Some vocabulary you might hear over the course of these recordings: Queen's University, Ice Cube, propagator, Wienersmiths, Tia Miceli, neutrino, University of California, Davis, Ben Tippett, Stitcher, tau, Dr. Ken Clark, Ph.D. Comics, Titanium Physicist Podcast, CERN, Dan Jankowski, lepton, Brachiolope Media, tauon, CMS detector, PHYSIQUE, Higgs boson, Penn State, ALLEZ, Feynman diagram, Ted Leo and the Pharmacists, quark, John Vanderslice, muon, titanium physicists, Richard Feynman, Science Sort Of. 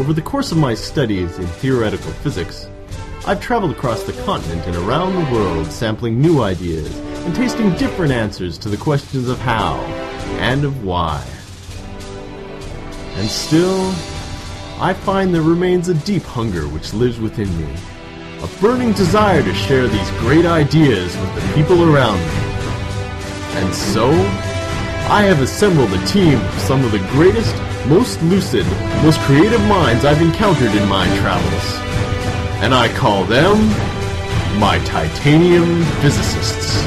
Over the course of my studies in theoretical physics, I've traveled across the continent and around the world sampling new ideas and tasting different answers to the questions of how and of why. And still, I find there remains a deep hunger which lives within me, a burning desire to share these great ideas with the people around me. And so, I have assembled a team of some of the greatest, most lucid, most creative minds I've encountered in my travels. And I call them my Titanium Physicists.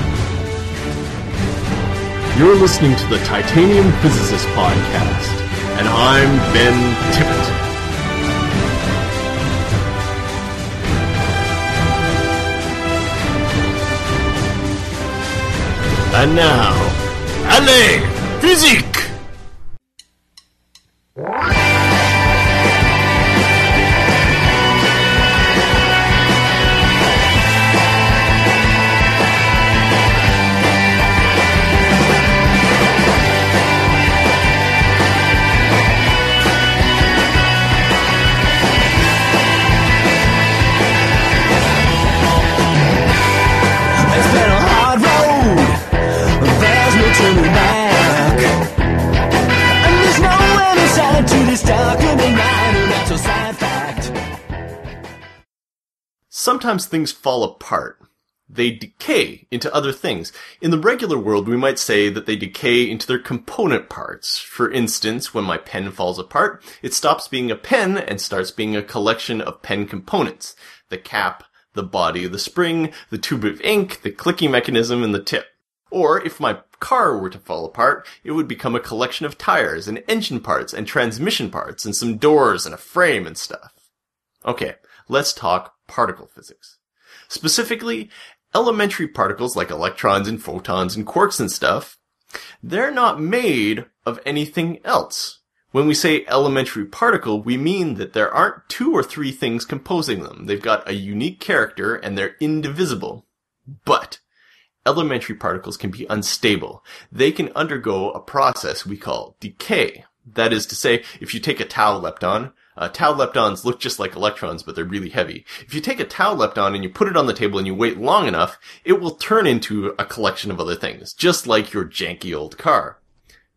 You're listening to the Titanium Physicist Podcast, and I'm Ben Tippett. And now, allez, physique! Sometimes things fall apart. They decay into other things. In the regular world, we might say that they decay into their component parts. For instance, when my pen falls apart, it stops being a pen and starts being a collection of pen components. The cap, the body of the spring, the tube of ink, the clicking mechanism, and the tip. Or, if my car were to fall apart, it would become a collection of tires and engine parts and transmission parts and some doors and a frame and stuff. Okay, let's talk particle physics. Specifically, elementary particles like electrons and photons and quarks and stuff, they're not made of anything else. When we say elementary particle, we mean that there aren't two or three things composing them. They've got a unique character and they're indivisible. But elementary particles can be unstable. They can undergo a process we call decay. That is to say, if you take a tau lepton, tau leptons look just like electrons, but they're really heavy. If you take a tau lepton and you put it on the table and you wait long enough, it will turn into a collection of other things, just like your janky old car.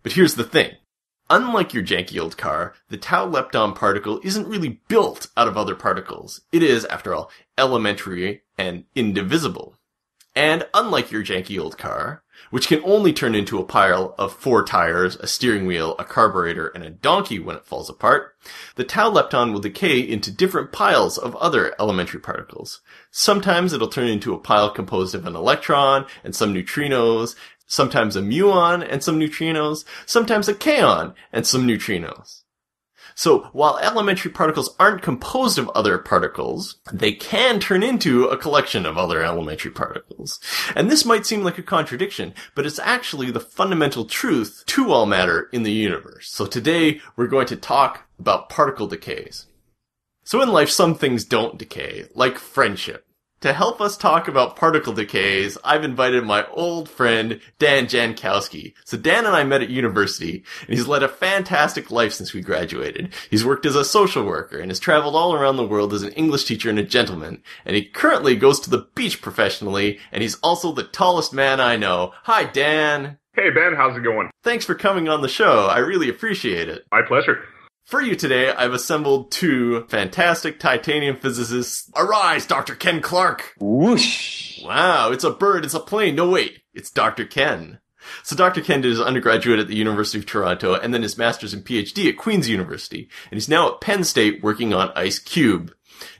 But here's the thing. Unlike your janky old car, the tau lepton particle isn't really built out of other particles. It is, after all, elementary and indivisible. And unlike your janky old car, which can only turn into a pile of 4 tires, a steering wheel, a carburetor, and a donkey when it falls apart, the tau lepton will decay into different piles of other elementary particles. Sometimes it'll turn into a pile composed of an electron and some neutrinos, sometimes a muon and some neutrinos, sometimes a kaon and some neutrinos. So, while elementary particles aren't composed of other particles, they can turn into a collection of other elementary particles. And this might seem like a contradiction, but it's actually the fundamental truth to all matter in the universe. So today, we're going to talk about particle decays. So in life, some things don't decay, like friendship. To help us talk about particle decays, I've invited my old friend, Dan Jankowski. So Dan and I met at university, and he's led a fantastic life since we graduated. He's worked as a social worker and has traveled all around the world as an English teacher and a gentleman. And he currently goes to the beach professionally, and he's also the tallest man I know. Hi, Dan. Hey, Ben. How's it going? Thanks for coming on the show. I really appreciate it. My pleasure. For you today, I've assembled 2 fantastic titanium physicists. Arise, Dr. Ken Clark! Whoosh! Wow, it's a bird, it's a plane. No, wait, it's Dr. Ken. So Dr. Ken did his undergraduate at the University of Toronto and then his master's and Ph.D. at Queen's University. And he's now at Penn State working on Ice Cube.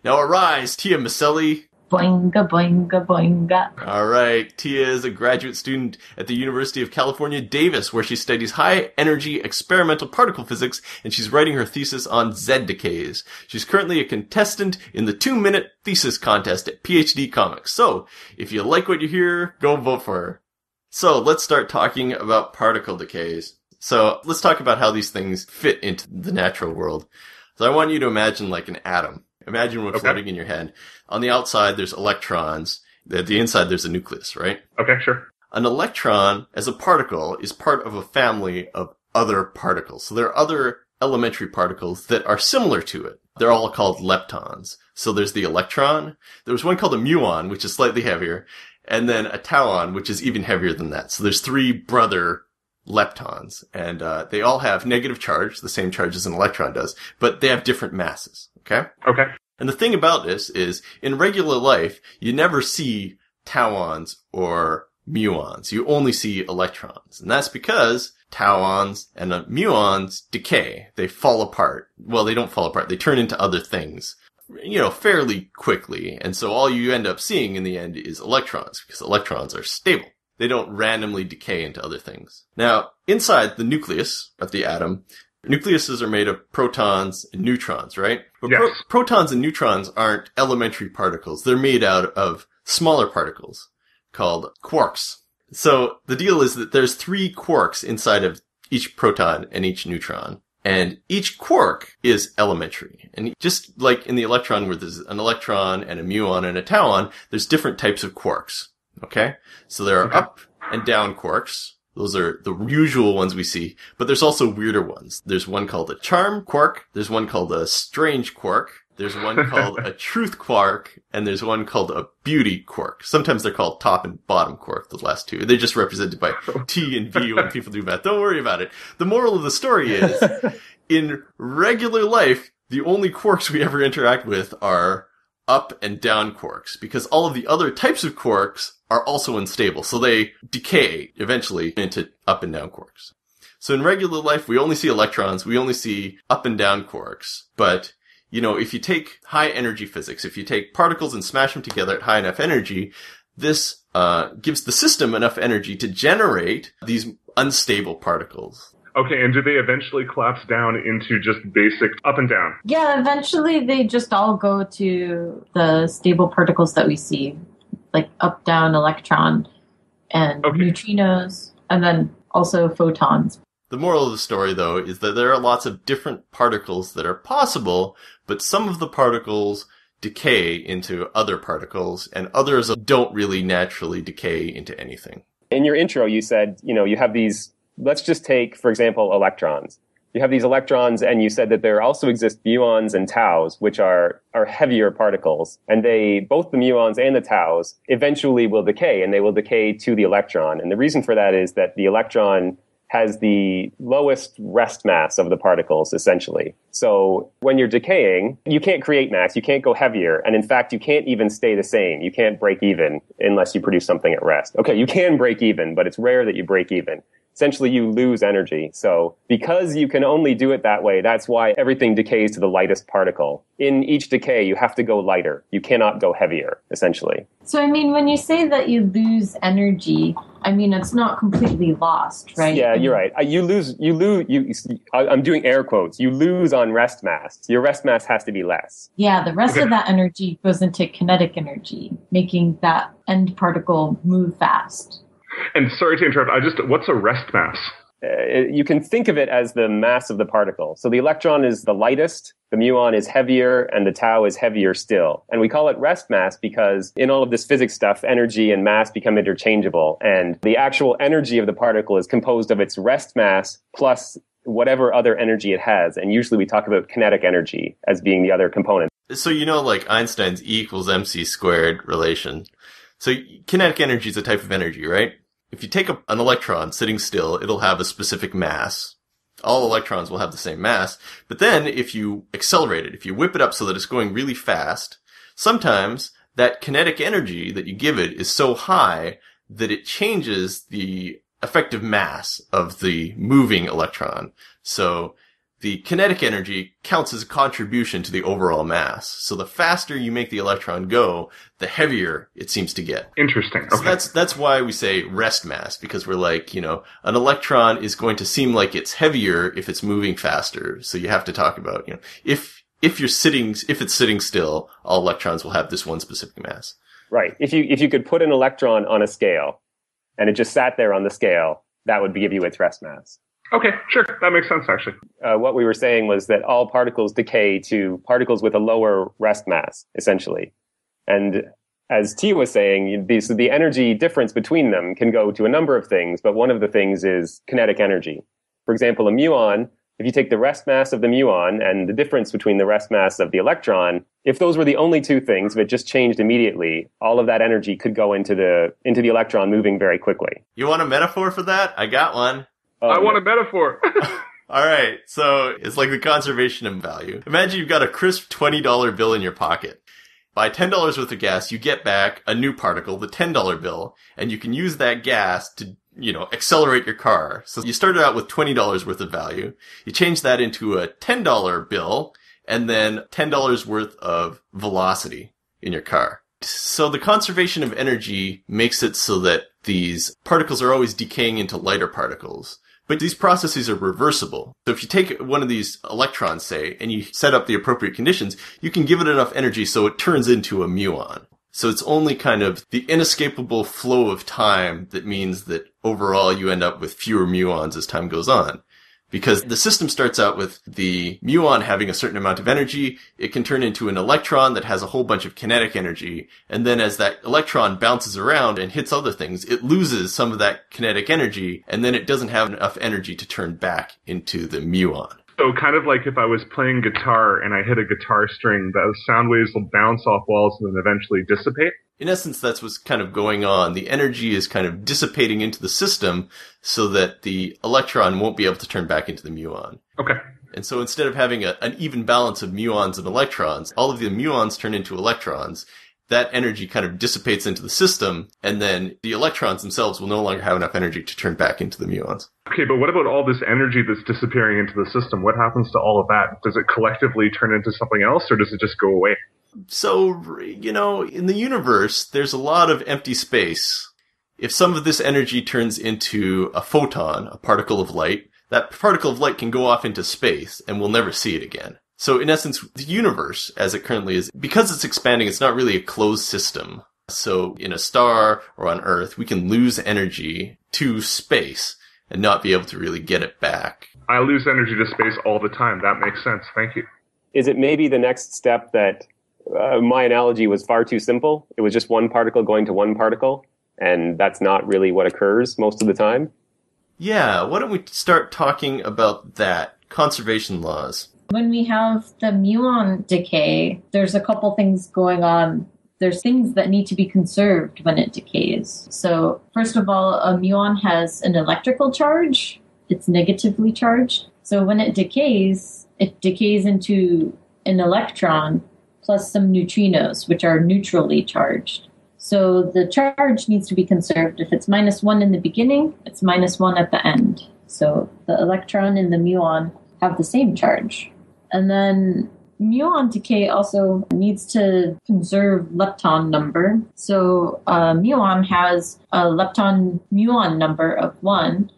Now arise, Tia Miceli. Boinga, boinga, boinga. All right. Tia is a graduate student at the University of California, Davis, where she studies high-energy experimental particle physics, and she's writing her thesis on Z decays. She's currently a contestant in the 2-minute thesis contest at Ph.D. Comics. So, if you like what you hear, go vote for her. So, let's start talking about particle decays. So, let's talk about how these things fit into the natural world. So, I want you to imagine like an atom. Imagine what's floating in your head. On the outside, there's electrons. At the inside, there's a nucleus, right? Okay, sure. An electron, as a particle, is part of a family of other particles. So there are other elementary particles that are similar to it. They're all called leptons. So there's the electron. There was one called a muon, which is slightly heavier, and then a tauon, which is even heavier than that. So there's three brother leptons, and they all have negative charge, the same charge as an electron does, but they have different masses. Okay? Okay. And the thing about this is, in regular life, you never see tauons or muons. You only see electrons. And that's because tauons and muons decay. They fall apart. Well, they don't fall apart. They turn into other things, you know, fairly quickly. And so all you end up seeing in the end is electrons, because electrons are stable. They don't randomly decay into other things. Now, inside the nucleus of the atom, nucleuses are made of protons and neutrons, right? But yes. Protons and neutrons aren't elementary particles. They're made out of smaller particles called quarks. So the deal is that there's three quarks inside of each proton and each neutron. And each quark is elementary. And just like in the electron where there's an electron and a muon and a tauon, there's different types of quarks. Okay? So there are up and down quarks. Those are the usual ones we see. But there's also weirder ones. There's one called a charm quark. There's one called a strange quark. There's one called a truth quark, and there's one called a beauty quark. Sometimes they're called top and bottom quark, the last two. They're just represented by T and V when people do math. Don't worry about it. The moral of the story is, in regular life, the only quarks we ever interact with are up and down quarks, because all of the other types of quarks are also unstable. So they decay eventually into up and down quarks. So in regular life, we only see electrons. We only see up and down quarks, but... you know, if you take high energy physics, if you take particles and smash them together at high enough energy, this gives the system enough energy to generate these unstable particles. Okay, and do they eventually collapse down into just basic up and down? Yeah, eventually they just all go to the stable particles that we see, like up, down, electron, and neutrinos, and then also photons. The moral of the story, though, is that there are lots of different particles that are possible, but some of the particles decay into other particles, and others don't really naturally decay into anything. In your intro, you said, you know, you have these, let's just take, for example, electrons. You have these electrons, and you said that there also exist muons and taus, which are heavier particles, and they, both the muons and the taus, eventually will decay, and they will decay to the electron. And the reason for that is that the electron has the lowest rest mass of the particles, essentially. So when you're decaying, you can't create mass, you can't go heavier, and in fact, you can't even stay the same. You can't break even unless you produce something at rest. Okay, you can break even, but it's rare that you break even. Essentially, you lose energy. So because you can only do it that way, that's why everything decays to the lightest particle. In each decay, you have to go lighter. You cannot go heavier, essentially. So, I mean, when you say that you lose energy, I mean, it's not completely lost, right? Yeah, you're right. I'm doing air quotes. You lose on rest mass. Your rest mass has to be less. Yeah, the rest of that energy goes into kinetic energy, making that end particle move fast. And sorry to interrupt, what's a rest mass? You can think of it as the mass of the particle. So the electron is the lightest, the muon is heavier, and the tau is heavier still. And we call it rest mass because in all of this physics stuff, energy and mass become interchangeable. And the actual energy of the particle is composed of its rest mass plus whatever other energy it has. And usually we talk about kinetic energy as being the other component. So you know, like Einstein's E equals mc squared relation. So kinetic energy is a type of energy, right? If you take an electron sitting still, it'll have a specific mass. All electrons will have the same mass. But then if you accelerate it, if you whip it up so that it's going really fast, sometimes that kinetic energy that you give it is so high that it changes the effective mass of the moving electron. So the kinetic energy counts as a contribution to the overall mass. So the faster you make the electron go, the heavier it seems to get. Interesting. Okay. So that's why we say rest mass, because we're like, you know, an electron is going to seem like it's heavier if it's moving faster. So you have to talk about, you know, if it's sitting still, all electrons will have this one specific mass. Right. If you could put an electron on a scale and it just sat there on the scale, that would give you its rest mass. Okay, sure. That makes sense, actually. What we were saying was that all particles decay to particles with a lower rest mass, essentially. And as T was saying, the energy difference between them can go to a number of things, but one of the things is kinetic energy. For example, a muon if you take the rest mass of the muon and the difference between the rest mass of the electron, if those were the only two things that just changed immediately, all of that energy could go into the electron moving very quickly. You want a metaphor for that? I got one. I want a metaphor. All right, so it's like the conservation of value. Imagine you've got a crisp $20 bill in your pocket. Buy $10 worth of gas, you get back a new particle, the $10 bill, and you can use that gas to, you know, accelerate your car. So you started out with $20 worth of value. You change that into a $10 bill, and then $10 worth of velocity in your car. So the conservation of energy makes it so that these particles are always decaying into lighter particles. But these processes are reversible. So if you take one of these electrons, say, and you set up the appropriate conditions, you can give it enough energy so it turns into a muon. So it's only kind of the inescapable flow of time that means that overall you end up with fewer muons as time goes on. Because the system starts out with the muon having a certain amount of energy. It can turn into an electron that has a whole bunch of kinetic energy. And then as that electron bounces around and hits other things, it loses some of that kinetic energy. And then it doesn't have enough energy to turn back into the muon. So kind of like if I was playing guitar and I hit a guitar string, those sound waves will bounce off walls and then eventually dissipate? In essence, that's what's kind of going on. The energy is kind of dissipating into the system so that the electron won't be able to turn back into the muon. Okay. And so instead of having an even balance of muons and electrons, all of the muons turn into electrons. That energy kind of dissipates into the system, and then the electrons themselves will no longer have enough energy to turn back into the muons. Okay, but what about all this energy that's disappearing into the system? What happens to all of that? Does it collectively turn into something else, or does it just go away? So, you know, in the universe, there's a lot of empty space. If some of this energy turns into a photon, a particle of light, that particle of light can go off into space, and we'll never see it again. So in essence, the universe, as it currently is, because it's expanding, it's not really a closed system. So in a star or on Earth, we can lose energy to space and not be able to really get it back. I lose energy to space all the time. That makes sense. Thank you. Is it maybe the next step that my analogy was far too simple? It was just one particle going to one particle, and that's not really what occurs most of the time? Yeah, why don't we start talking about that? Conservation laws. When we have the muon decay, there's a couple things going on. There's things that need to be conserved when it decays. So first of all, a muon has an electrical charge. It's negatively charged. So when it decays into an electron plus some neutrinos, which are neutrally charged. So the charge needs to be conserved. If it's -1 in the beginning, it's -1 at the end. So the electron and the muon have the same charge. And then muon decay also needs to conserve lepton number. So muon has a lepton-muon number of 1.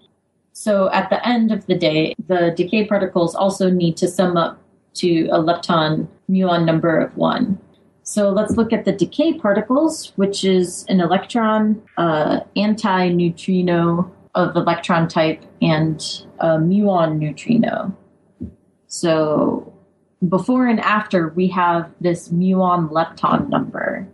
So at the end of the day, the decay particles also need to sum up to a lepton-muon number of 1. So let's look at the decay particles, which is an electron, antineutrino of electron type, and a muon neutrino. So before and after, we have this muon-lepton number.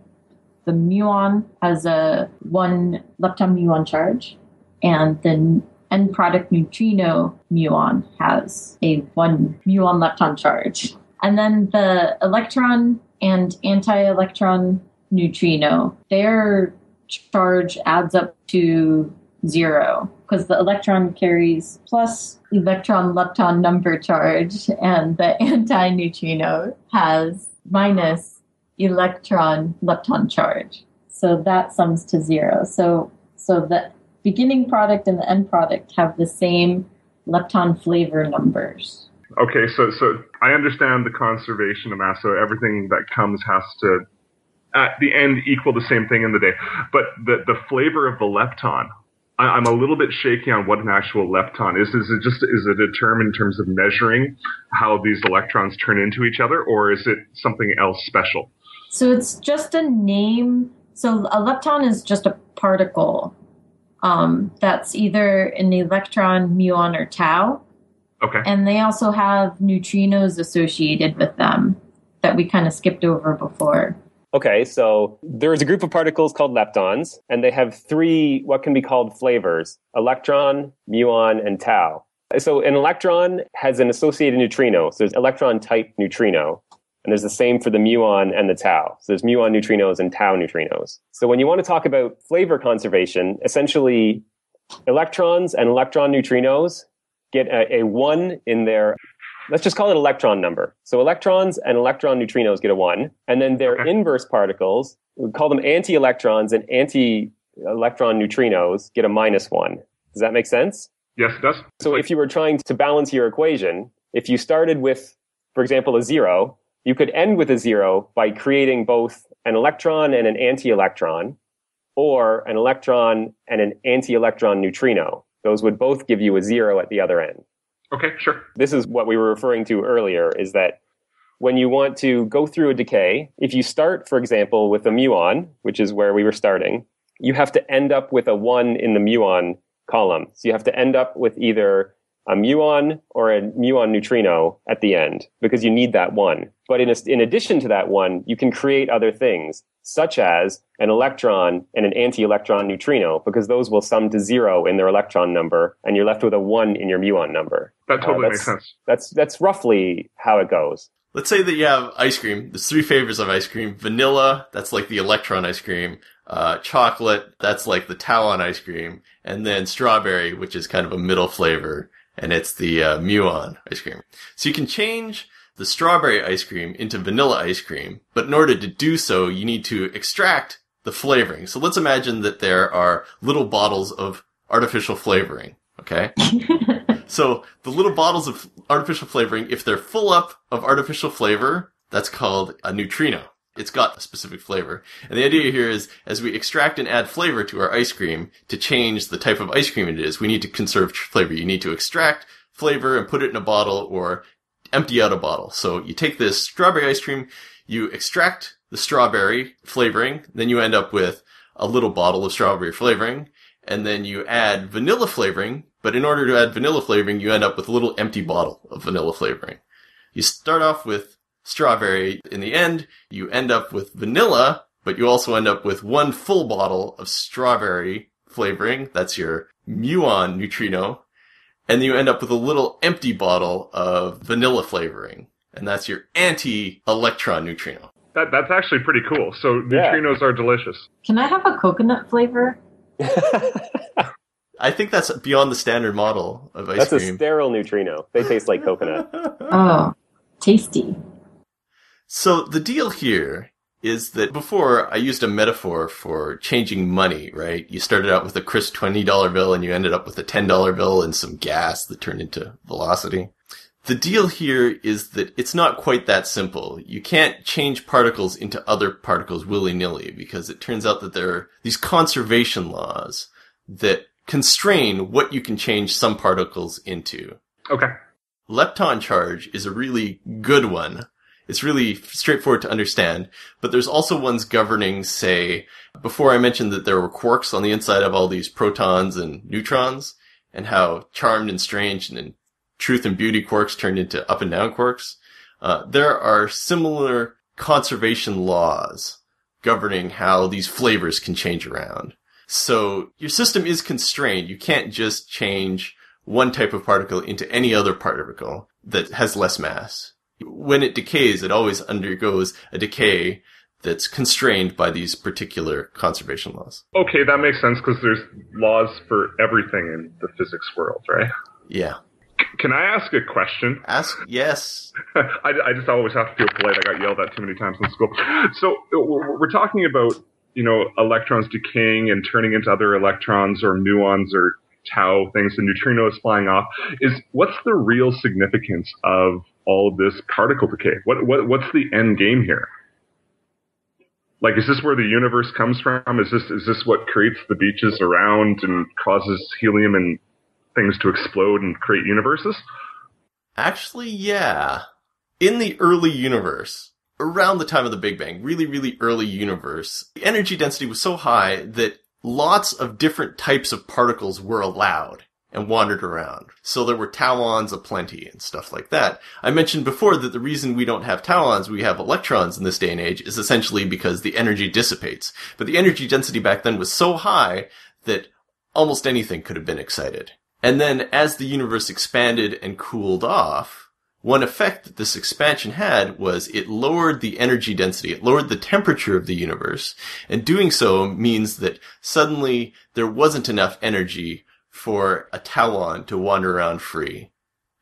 The muon has a 1 lepton-muon charge, and the end product neutrino muon has a 1 muon-lepton charge. And then the electron and anti-electron neutrino, their charge adds up to 0, because the electron carries plus electron-lepton number charge, and the anti-neutrino has minus electron-lepton charge. So that sums to 0. So the beginning product and the end product have the same lepton flavor numbers. Okay, so I understand the conservation of mass, so everything that comes has to, at the end, equal the same thing in the day. But the flavor of the lepton, I'm a little bit shaky on what an actual lepton is. Is it a term in terms of measuring how these electrons turn into each other, or is it something else special? So it's just a name. So a lepton is just a particle that's either an electron, muon, or tau. Okay. And they also have neutrinos associated with them that we kind of skipped over before. Okay, so there is a group of particles called leptons, and they have 3 what can be called flavors: electron, muon, and tau. So an electron has an associated neutrino. So there's electron-type neutrino. And there's the same for the muon and the tau. So there's muon neutrinos and tau neutrinos. So when you want to talk about flavor conservation, essentially electrons and electron neutrinos get a 1 in their, let's just call it electron number. So electrons and electron neutrinos get a 1. And then their inverse particles, we call them anti-electrons and anti-electron neutrinos, get a -1. Does that make sense? Yes, it does. So if you were trying to balance your equation, if you started with, for example, a 0, you could end with a 0 by creating both an electron and an anti-electron, or an electron and an anti-electron neutrino. Those would both give you a 0 at the other end. Okay, sure. This is what we were referring to earlier, is that when you want to go through a decay, if you start, for example, with a muon, which is where we were starting, you have to end up with a 1 in the muon column. So you have to end up with either a muon or a muon neutrino at the end, because you need that 1. But in addition to that 1, you can create other things, such as an electron and an anti-electron neutrino, because those will sum to 0 in their electron number, and you're left with a 1 in your muon number. That totally makes sense. That's roughly how it goes. Let's say that you have ice cream. There's 3 flavors of ice cream. Vanilla, that's like the electron ice cream. Chocolate, that's like the tau on ice cream. And then strawberry, which is kind of a middle flavor. And it's the muon ice cream. So you can change the strawberry ice cream into vanilla ice cream, but in order to do so, you need to extract the flavoring. So let's imagine that there are little bottles of artificial flavoring, okay? So the little bottles of artificial flavoring, if they're full up of artificial flavor, that's called a neutrino. It's got a specific flavor. And the idea here is, as we extract and add flavor to our ice cream to change the type of ice cream it is, we need to conserve flavor. You need to extract flavor and put it in a bottle or empty out a bottle. So you take this strawberry ice cream, you extract the strawberry flavoring, then you end up with a little bottle of strawberry flavoring, and then you add vanilla flavoring. But in order to add vanilla flavoring, you end up with a little empty bottle of vanilla flavoring. You start off with strawberry. In the end, you end up with vanilla, but you also end up with 1 full bottle of strawberry flavoring. That's your muon neutrino. And you end up with a little empty bottle of vanilla flavoring. And that's your anti-electron neutrino. That's actually pretty cool. So neutrinos are delicious. Can I have a coconut flavor? I think that's beyond the standard model of ice cream. That's a sterile neutrino. They taste like coconut. Oh, tasty. So the deal here is that before I used a metaphor for changing money, right? You started out with a crisp $20 bill and you ended up with a $10 bill and some gas that turned into velocity. The deal here is that it's not quite that simple. You can't change particles into other particles willy-nilly, because it turns out that there are these conservation laws that constrain what you can change some particles into. Okay. Lepton charge is a really good one. It's really straightforward to understand, but there's also ones governing, say, before I mentioned that there were quarks on the inside of all these protons and neutrons, and how charmed and strange and truth and beauty quarks turned into up and down quarks. There are similar conservation laws governing how these flavors can change around. So your system is constrained. You can't just change one type of particle into any other particle that has less mass. When it decays, it always undergoes a decay that's constrained by these particular conservation laws. Okay, that makes sense, because there's laws for everything in the physics world, right? Yeah. Can I ask a question? Ask, yes. I just always have to feel polite. I got yelled at too many times in school. So we're talking about, you know, electrons decaying and turning into other electrons or muons or tau things, and neutrinos flying off. What's the real significance of all of this particle decay? What's the end game here? Like, is this where the universe comes from? Is this what creates the beaches around and causes helium and things to explode and create universes? Actually, yeah. In the early universe, around the time of the Big Bang, really, really early universe, the energy density was so high that lots of different types of particles were allowed and wandered around. So there were tauons aplenty and stuff like that. I mentioned before that the reason we don't have tauons, we have electrons in this day and age, is essentially because the energy dissipates. But the energy density back then was so high that almost anything could have been excited. And then as the universe expanded and cooled off, one effect that this expansion had was it lowered the energy density. It lowered the temperature of the universe. And doing so means that suddenly there wasn't enough energy for a tauon to wander around free,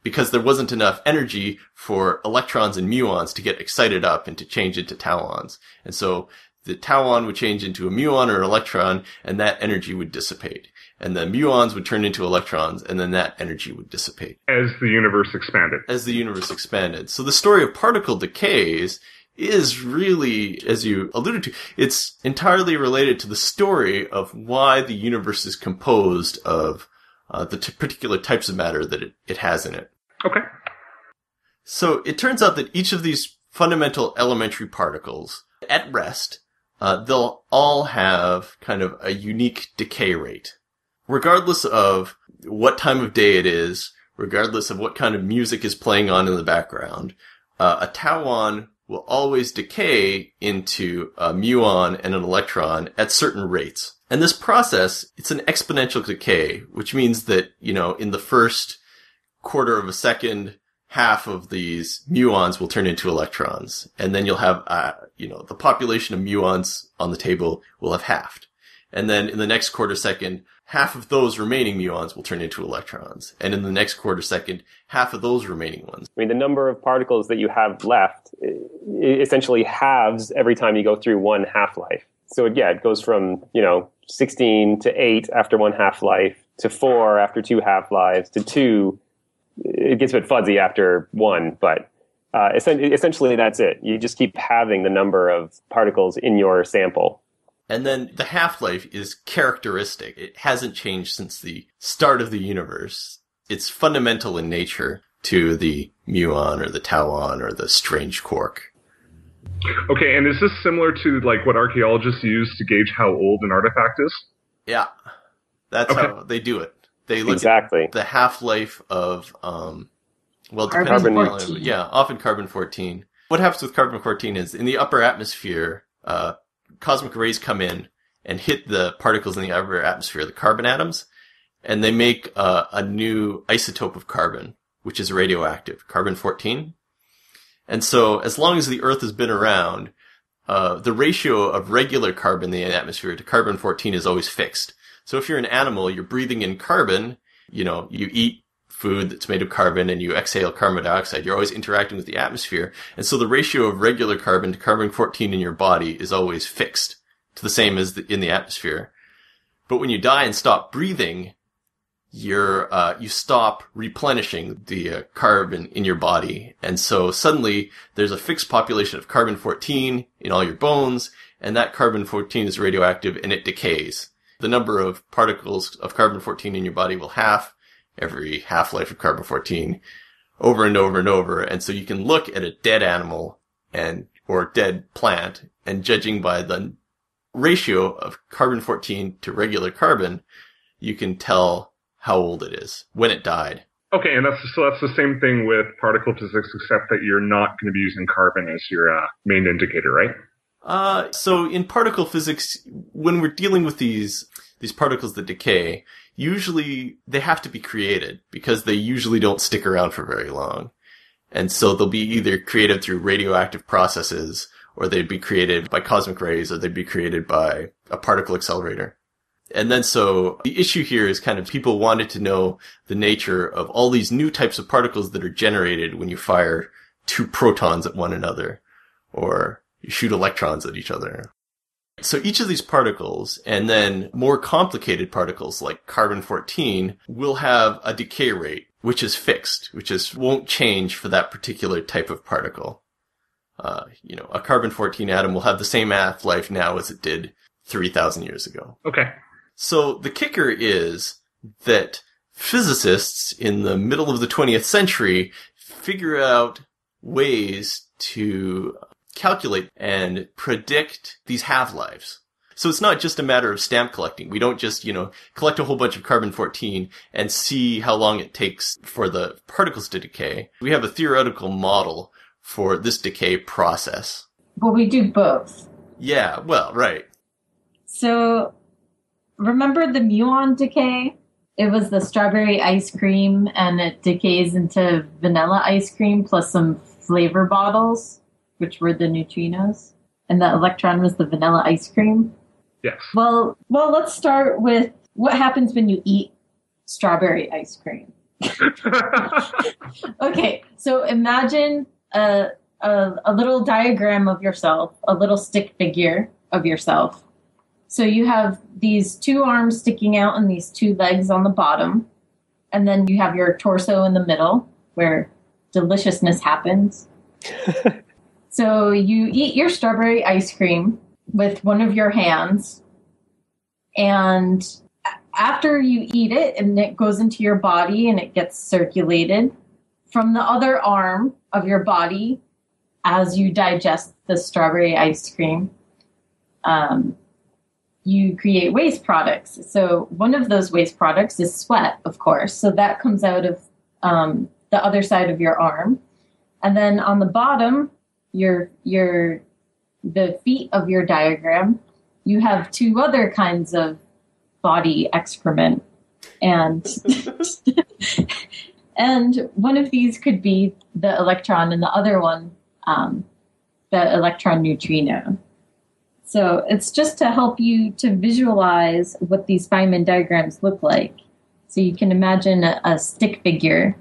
because there wasn't enough energy for electrons and muons to get excited up and to change into tauons. And so the tauon would change into a muon or an electron, and that energy would dissipate. And the muons would turn into electrons, and then that energy would dissipate. As the universe expanded. As the universe expanded. So the story of particle decays is really, as you alluded to, it's entirely related to the story of why the universe is composed of the particular types of matter that it has in it. Okay. So it turns out that each of these fundamental elementary particles, at rest, they'll all have kind of a unique decay rate. Regardless of what time of day it is, regardless of what kind of music is playing on in the background, a tauon will always decay into a muon and an electron at certain rates. And this process, it's an exponential decay, which means that, you know, in the first quarter of a second, half of these muons will turn into electrons. And then you'll have, the population of muons on the table will have halved. And then in the next quarter second, half of those remaining muons will turn into electrons. And in the next quarter second, half of those remaining ones. I mean, the number of particles that you have left essentially halves every time you go through one half-life. So yeah, it goes from, 16 to 8 after one half-life, to 4 after two half-lives, to 2. It gets a bit fuzzy after 1, but essentially that's it. You just keep halving the number of particles in your sample. And then the half-life is characteristic. It hasn't changed since the start of the universe. It's fundamental in nature to the muon or the tauon or the strange quark. Okay, and is this similar to what archaeologists use to gauge how old an artifact is? Yeah, that's how they do it. They look at the half-life of, often carbon-14. What happens with carbon-14 is in the upper atmosphere, cosmic rays come in and hit the particles in the upper atmosphere, the carbon atoms, and they make a new isotope of carbon, which is radioactive, carbon-14. And so as long as the Earth has been around, the ratio of regular carbon in the atmosphere to carbon-14 is always fixed. So if you're an animal, you're breathing in carbon, you eat food that's made of carbon and you exhale carbon dioxide. You're always interacting with the atmosphere. And so the ratio of regular carbon to carbon-14 in your body is always fixed to the same as in the atmosphere. But when you die and stop breathing, you stop replenishing the carbon in your body. And so suddenly there's a fixed population of carbon-14 in all your bones, and that carbon-14 is radioactive and it decays. The number of particles of carbon-14 in your body will halve every half-life of carbon-14 over and over and over. And so you can look at a dead animal or dead plant, and judging by the ratio of carbon-14 to regular carbon, you can tell how old it is, when it died. Okay, and that's the same thing with particle physics, except that you're not going to be using carbon as your main indicator, right? So in particle physics, when we're dealing with these particles that decay, usually they have to be created because they usually don't stick around for very long. And so they'll be either created through radioactive processes, or they'd be created by cosmic rays, or they'd be created by a particle accelerator. And then so the issue here is kind of people wanted to know the nature of all these new types of particles that are generated when you fire two protons at one another or you shoot electrons at each other. So each of these particles and then more complicated particles like carbon-14 will have a decay rate, which is fixed, which is won't change for that particular type of particle. A carbon-14 atom will have the same half-life now as it did 3,000 years ago. Okay. So the kicker is that physicists in the middle of the 20th century figure out ways to calculate and predict these half-lives. So it's not just a matter of stamp collecting. We don't just, collect a whole bunch of carbon-14 and see how long it takes for the particles to decay. We have a theoretical model for this decay process. Well, we do both. Yeah, well, right. So remember the muon decay? It was the strawberry ice cream, and it decays into vanilla ice cream plus some flavor bottles, which were the neutrinos. And the electron was the vanilla ice cream. Yeah. Well, let's start with what happens when you eat strawberry ice cream. Okay, so imagine a little diagram of yourself, a little stick figure of yourself. So you have these two arms sticking out and these two legs on the bottom. And then you have your torso in the middle where deliciousness happens. So you eat your strawberry ice cream with one of your hands. And after you eat it, and it goes into your body and it gets circulated from the other arm of your body as you digest the strawberry ice cream, you create waste products. So one of those waste products is sweat, of course. So that comes out of the other side of your arm. And then on the bottom, the feet of your diagram, you have two other kinds of body excrement. And and one of these could be the electron and the other one, the electron neutrino. So it's just to help you to visualize what these Feynman diagrams look like. So you can imagine a stick figure,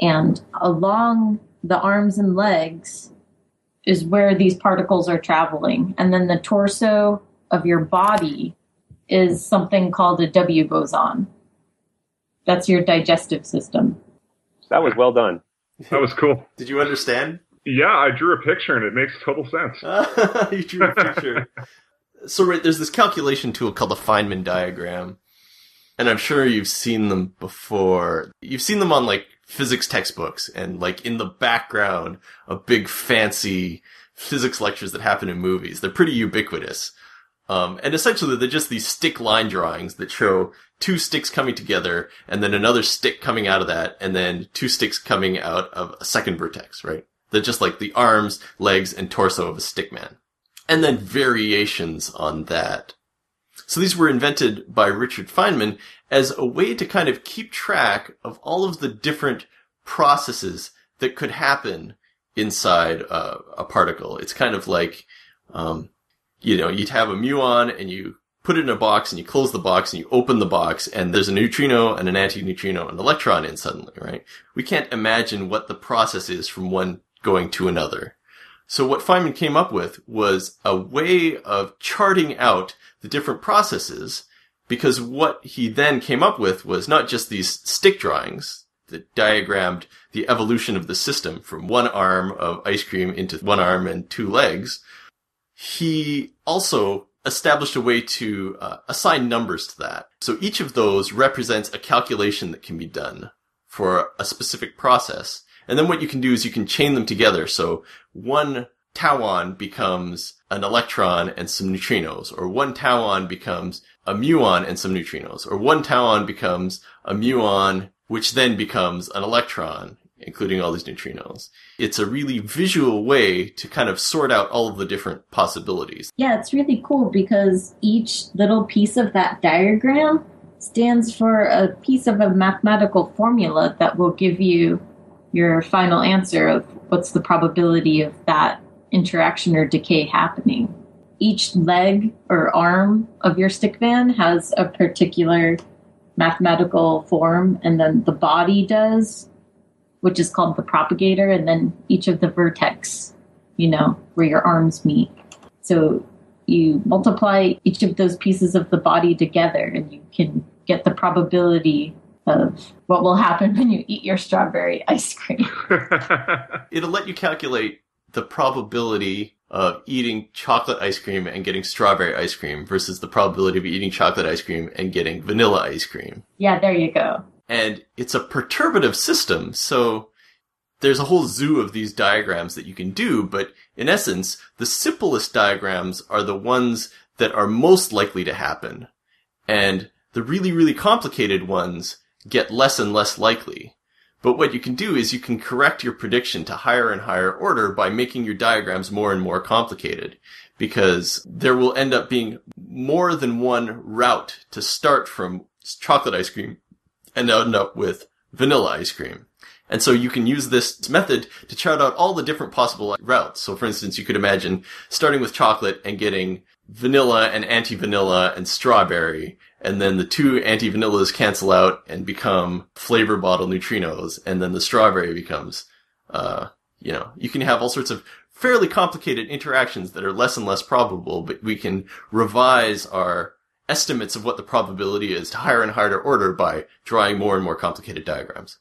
and along the arms and legs is where these particles are traveling. And then the torso of your body is something called a W boson. That's your digestive system. That was well done. That was cool. Did you understand? Yeah, I drew a picture, and it makes total sense. You drew a picture. So, right, there's this calculation tool called the Feynman diagram, and I'm sure you've seen them before. You've seen them on, like, physics textbooks, and, like, in the background of big, fancy physics lectures that happen in movies. They're pretty ubiquitous. And essentially, they're just these stick line drawings that show two sticks coming together, and then another stick coming out of that, and then two sticks coming out of a second vertex, right? They're just like the arms, legs, and torso of a stick man. And then variations on that. So these were invented by Richard Feynman as a way to kind of keep track of all of the different processes that could happen inside a particle. It's kind of like, you'd have a muon and you put it in a box and you close the box and you open the box and there's a neutrino and an antineutrino and an electron in suddenly, right? We can't imagine what the process is from one going to another. So what Feynman came up with was a way of charting out the different processes, because what he then came up with was not just these stick drawings that diagrammed the evolution of the system from one arm of ice cream into one arm and two legs. He also established a way to assign numbers to that. So each of those represents a calculation that can be done for a specific process. And then what you can do is you can chain them together. So one tauon becomes an electron and some neutrinos, or one tauon becomes a muon and some neutrinos, or one tauon becomes a muon, which then becomes an electron, including all these neutrinos. It's a really visual way to kind of sort out all of the different possibilities. Yeah, it's really cool because each little piece of that diagram stands for a piece of a mathematical formula that will give you your final answer of what's the probability of that interaction or decay happening. Each leg or arm of your stick man has a particular mathematical form, and then the body does, which is called the propagator, and then each of the vertex, where your arms meet. So you multiply each of those pieces of the body together, and you can get the probability of what will happen when you eat your strawberry ice cream. It'll let you calculate the probability of eating chocolate ice cream and getting strawberry ice cream versus the probability of eating chocolate ice cream and getting vanilla ice cream. Yeah, there you go. And it's a perturbative system, so there's a whole zoo of these diagrams that you can do, but in essence, the simplest diagrams are the ones that are most likely to happen. And the really, really complicated ones get less and less likely. But what you can do is you can correct your prediction to higher and higher order by making your diagrams more and more complicated, because there will end up being more than one route to start from chocolate ice cream and end up with vanilla ice cream. And so you can use this method to chart out all the different possible routes. So for instance, you could imagine starting with chocolate and getting vanilla and anti-vanilla and strawberry, and then the two anti-vanillas cancel out and become flavor bottle neutrinos, and then the strawberry becomes, you can have all sorts of fairly complicated interactions that are less and less probable, but we can revise our estimates of what the probability is to higher and higher order by drawing more and more complicated diagrams.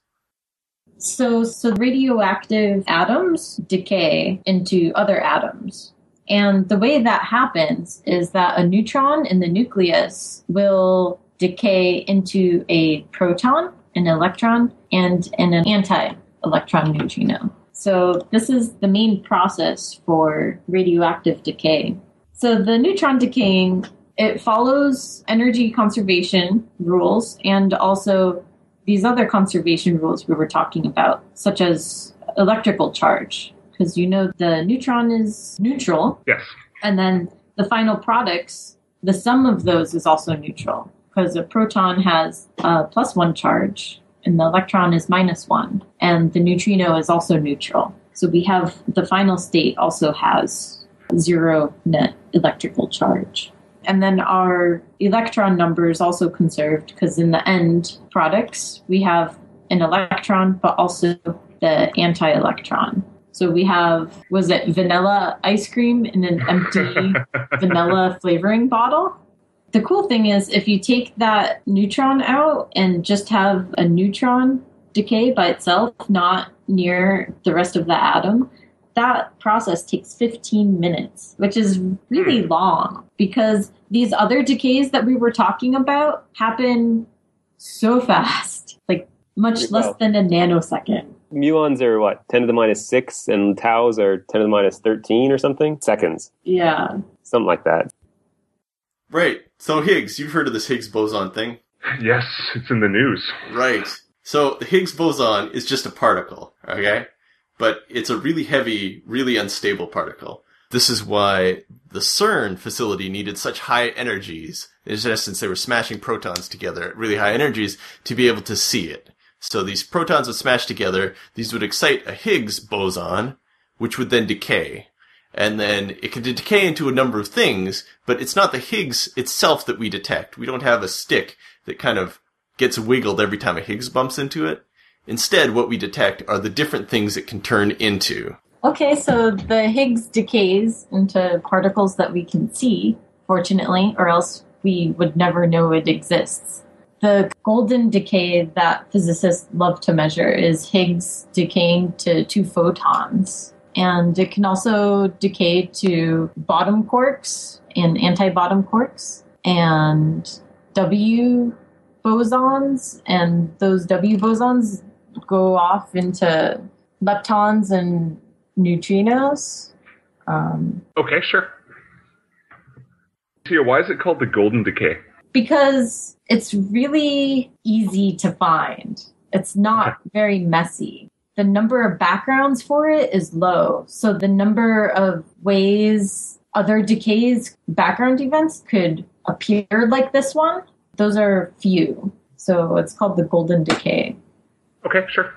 So radioactive atoms decay into other atoms. And the way that happens is that a neutron in the nucleus will decay into a proton, an electron, and an anti-electron neutrino. So this is the main process for radioactive decay. So the neutron decaying, it follows energy conservation rules and also these other conservation rules we were talking about, such as electrical charge, because the neutron is neutral. Yes. And then the final products, the sum of those is also neutral, because a proton has a +1 charge and the electron is -1, and the neutrino is also neutral. So we have the final state also has zero net electrical charge. And then our electron number is also conserved because in the end products, we have an electron, but also the anti-electron. So we have, was it vanilla ice cream in an empty vanilla flavoring bottle? The cool thing is if you take that neutron out and just have a neutron decay by itself, not near the rest of the atom, that process takes 15 minutes, which is really long because these other decays that we were talking about happen so fast, like much less than a nanosecond. Muons are what, 10⁻⁶, and taus are 10⁻¹3 or something? Seconds. Yeah. Something like that. Right. So Higgs, you've heard of this Higgs boson thing? Yes, it's in the news. Right. So the Higgs boson is just a particle, okay? But it's a really heavy, really unstable particle. This is why the CERN facility needed such high energies. In essence, they were smashing protons together at really high energies to be able to see it. So these protons would smash together. These would excite a Higgs boson, which would then decay. And then it could decay into a number of things, but it's not the Higgs itself that we detect. We don't have a stick that kind of gets wiggled every time a Higgs bumps into it. Instead, what we detect are the different things it can turn into. Okay, so the Higgs decays into particles that we can see, fortunately, or else we would never know it exists. The golden decay that physicists love to measure is Higgs decaying to 2 photons. And it can also decay to bottom quarks and anti-bottom quarks and W bosons, and those W bosons go off into leptons and neutrinos. Okay, sure. Tia, why is it called the golden decay? Because it's really easy to find. It's not very messy. The number of backgrounds for it is low. So the number of ways other decays, background events could appear like this one, those are few. So it's called the golden decay. Okay, sure.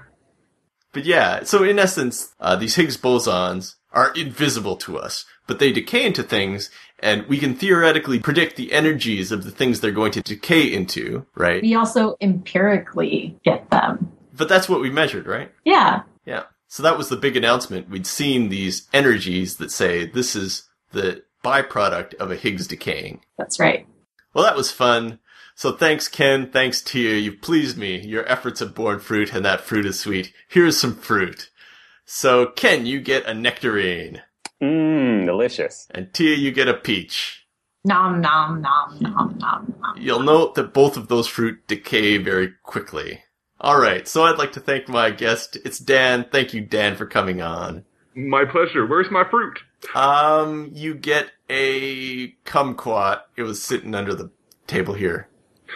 But yeah, so in essence, these Higgs bosons are invisible to us, but they decay into things, and we can theoretically predict the energies of the things they're going to decay into, right? We also empirically get them. But that's what we measured, right? Yeah. Yeah. So that was the big announcement. We'd seen these energies that say this is the byproduct of a Higgs decaying. That's right. Well, that was fun. So thanks, Ken. Thanks, Tia. You've pleased me. Your efforts have borne fruit, and that fruit is sweet. Here's some fruit. So, Ken, you get a nectarine. Mmm, delicious. And Tia, you get a peach. Nom, nom, nom, nom, nom, nom. You'll note that both of those fruit decay very quickly. All right, so I'd like to thank my guest. It's Dan. Thank you, Dan, for coming on. My pleasure. Where's my fruit? You get a kumquat. It was sitting under the table here.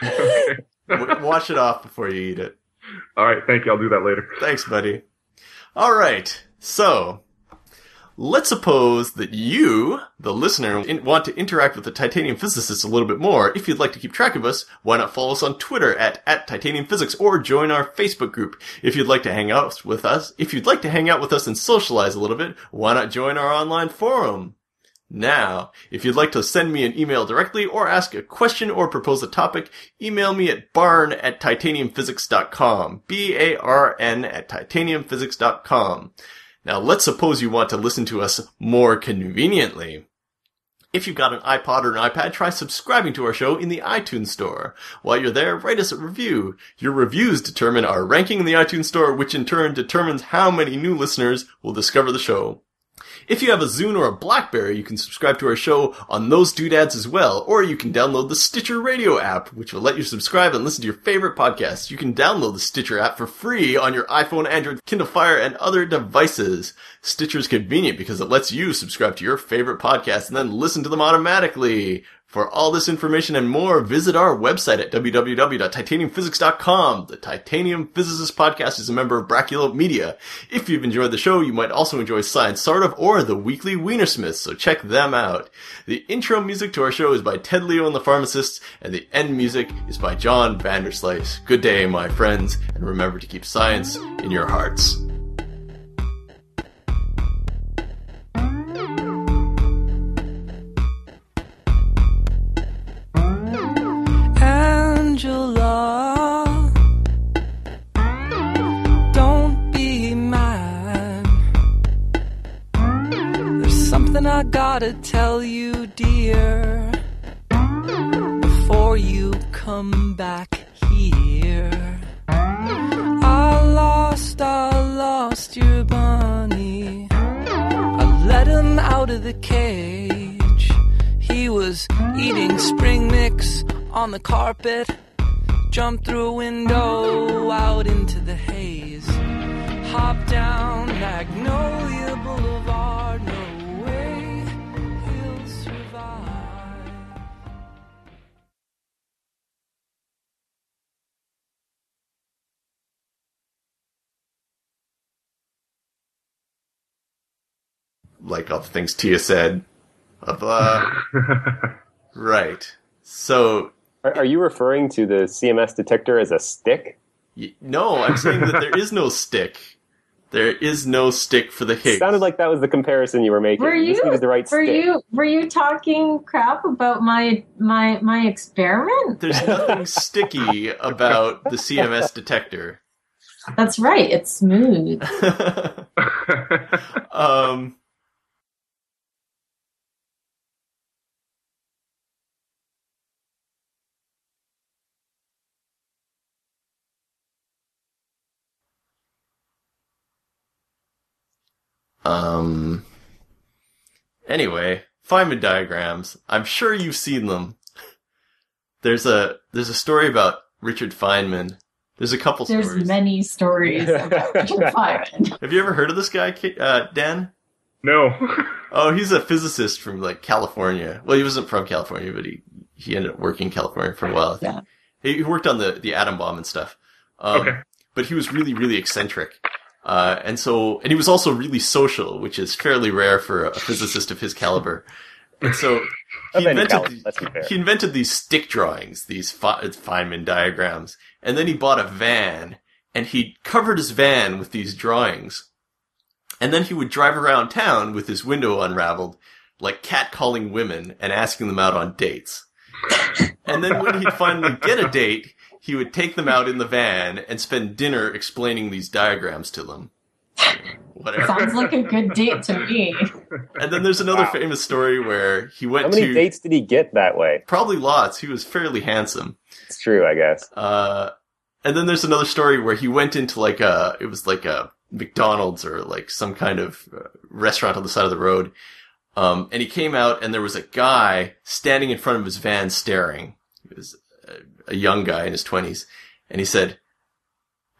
Okay. Wash it off before you eat it. All right, thank you. I'll do that later. Thanks, buddy. All right, so Let's suppose that you, the listener, want to interact with the Titanium Physicists a little bit more. If you'd like to keep track of us, why not follow us on Twitter at @TitaniumPhysics or join our Facebook group. If you'd like to hang out with us and socialize a little bit, why not join our online forum? Now, if you'd like to send me an email directly or ask a question or propose a topic, email me at barn@titaniumphysics.com. barn@titaniumphysics.com. Now, let's suppose you want to listen to us more conveniently. If you've got an iPod or an iPad, try subscribing to our show in the iTunes Store. While you're there, write us a review. Your reviews determine our ranking in the iTunes Store, which in turn determines how many new listeners will discover the show. If you have a Zune or a BlackBerry, you can subscribe to our show on those doodads as well, or you can download the Stitcher Radio app, which will let you subscribe and listen to your favorite podcasts. You can download the Stitcher app for free on your iPhone, Android, Kindle Fire, and other devices. Stitcher's convenient because it lets you subscribe to your favorite podcasts and then listen to them automatically. For all this information and more, visit our website at www.titaniumphysics.com. The Titanium Physicist Podcast is a member of Brachiolope Media. If you've enjoyed the show, you might also enjoy Science Sort Of or the weekly Wienersmiths, so check them out. The intro music to our show is by Ted Leo and the Pharmacists, and the end music is by John Vanderslice. Good day, my friends, and remember to keep science in your hearts. Angela, don't be mine. There's something I gotta tell you, dear, before you come back here. I lost your bunny. I let him out of the cage. He was eating spring mix on the carpet. Jump through a window out into the haze. Hop down Magnolia Boulevard. No way he'll survive. Like all the things Tia said. Blah, blah. Right. So... Are you referring to the CMS detector as a stick? No, I'm saying that there is no stick. There is no stick for the Higgs. It sounded like that was the comparison you were making. Were you talking crap about my experiment? There's nothing sticky about the CMS detector. That's right. It's smooth. Anyway, Feynman diagrams. I'm sure you've seen them. There's a story about Richard Feynman. There's a couple stories. There's many stories about Richard Feynman. Have you ever heard of this guy, Dan? No. Oh, he's a physicist from like California. Well, he wasn't from California, but he ended up working in California for a while. I think. Yeah. He worked on the atom bomb and stuff. Okay. But he was really, really eccentric. And he was also really social, which is fairly rare for a physicist of his caliber. And so he invented these stick drawings, these Feynman diagrams, and then he bought a van and he covered his van with these drawings. And then he would drive around town with his window unraveled, like catcalling women and asking them out on dates. And then when he'd finally get a date, he would take them out in the van and spend dinner explaining these diagrams to them. Whatever. Sounds like a good date to me. And then there's another famous story where he went to... How many dates did he get that way? Probably lots. He was fairly handsome. It's true, I guess. And then there's another story where he went into like a McDonald's or like some kind of restaurant on the side of the road. And he came out and there was a guy standing in front of his van staring. It was a young guy in his 20s, and he said,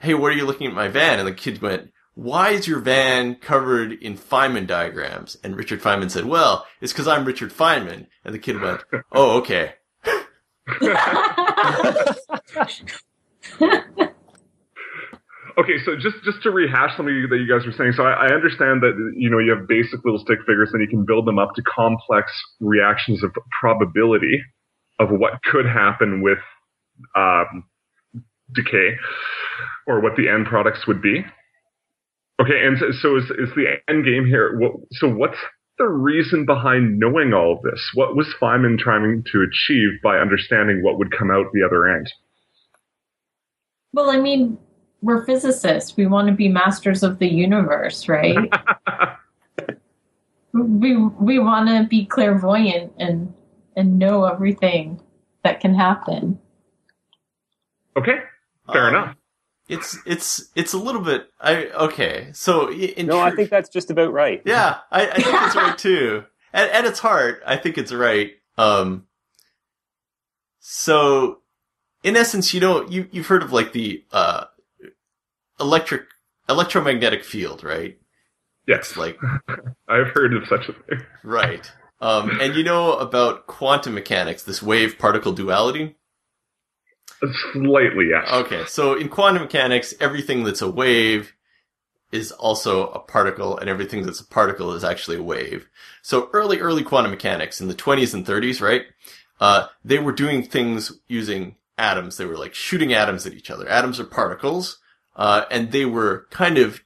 "Hey, what are you looking at my van?" And the kid went, "Why is your van covered in Feynman diagrams?" And Richard Feynman said, "Well, it's because I'm Richard Feynman." And the kid went, "Oh, okay." Okay, so just to rehash something that you guys were saying, so I understand that, you have basic little stick figures and you can build them up to complex reactions of probability of what could happen with decay or what the end products would be. Okay, and so is the end game here. So what's the reason behind knowing all of this? What was Feynman trying to achieve by understanding what would come out the other end? Well, I mean, we're physicists. We want to be masters of the universe, right? we want to be clairvoyant and know everything that can happen. Okay, fair enough. It's a little bit. I think that's just about right. Yeah, I think it's right too. At its heart, I think it's right. So, in essence, you've heard of like the electromagnetic field, right? Yes. It's like I've heard of such a thing. Right. And you know about quantum mechanics, this wave-particle duality? Slightly, yes. Okay, so in quantum mechanics, everything that's a wave is also a particle, and everything that's a particle is actually a wave. So early quantum mechanics in the 20s and 30s, right? They were doing things using atoms. They were like shooting atoms at each other. Atoms are particles, and they were kind of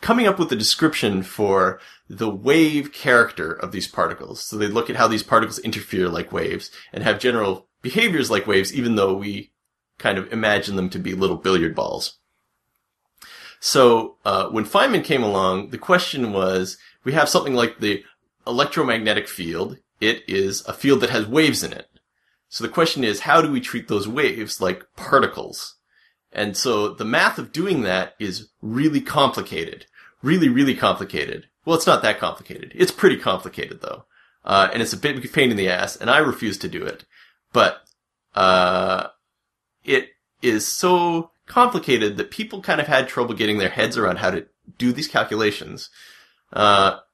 coming up with a description for the wave character of these particles. So they look at how these particles interfere like waves and have general behaviors like waves, even though we kind of imagine them to be little billiard balls. So when Feynman came along, the question was, we have something like the electromagnetic field. It is a field that has waves in it. So the question is, how do we treat those waves like particles? And so the math of doing that is really complicated. Really, really complicated. Well, it's not that complicated. It's pretty complicated, though. And it's a bit of a pain in the ass, and I refuse to do it. But it is so complicated that people kind of had trouble getting their heads around how to do these calculations. But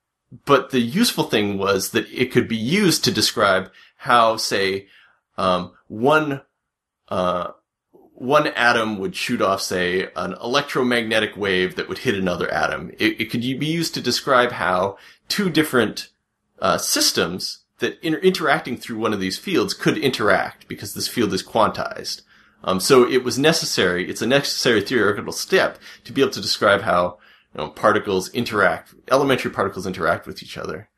the useful thing was that it could be used to describe how, say, one atom would shoot off, say, an electromagnetic wave that would hit another atom. It could be used to describe how two different systems that interacting through one of these fields could interact, because this field is quantized. So it was necessary. It's a necessary theoretical step to be able to describe how particles interact, elementary particles interact with each other.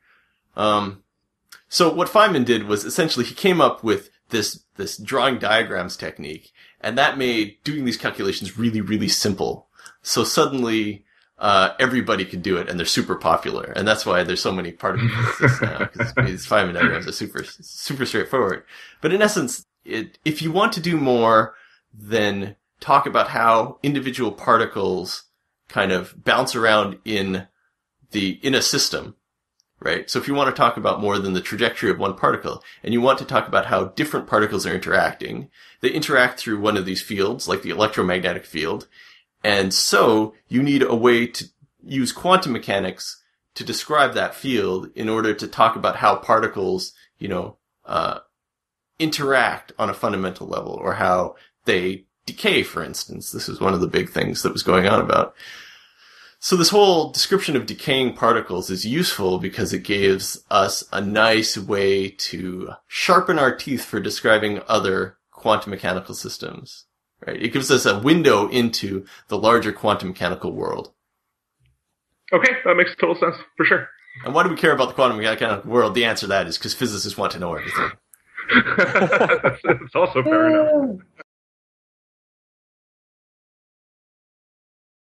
So what Feynman did was essentially he came up with this drawing diagrams technique, and that made doing these calculations really, really simple. So suddenly everybody can do it, and they're super popular, and that's why there's so many particle physicists now, because these Feynman diagrams are super, super straightforward. But in essence, if you want to do more than talk about how individual particles kind of bounce around in a system, right? So if you want to talk about more than the trajectory of one particle, and you want to talk about how different particles are interacting, they interact through one of these fields, like the electromagnetic field. And so you need a way to use quantum mechanics to describe that field in order to talk about how particles, interact on a fundamental level, or how they decay, for instance. This is one of the big things that was going on about. So this whole description of decaying particles is useful because it gives us a nice way to sharpen our teeth for describing other quantum mechanical systems. Right. It gives us a window into the larger quantum mechanical world. Okay, that makes total sense, for sure. And why do we care about the quantum mechanical world? The answer to that is because physicists want to know everything. It's also fair enough.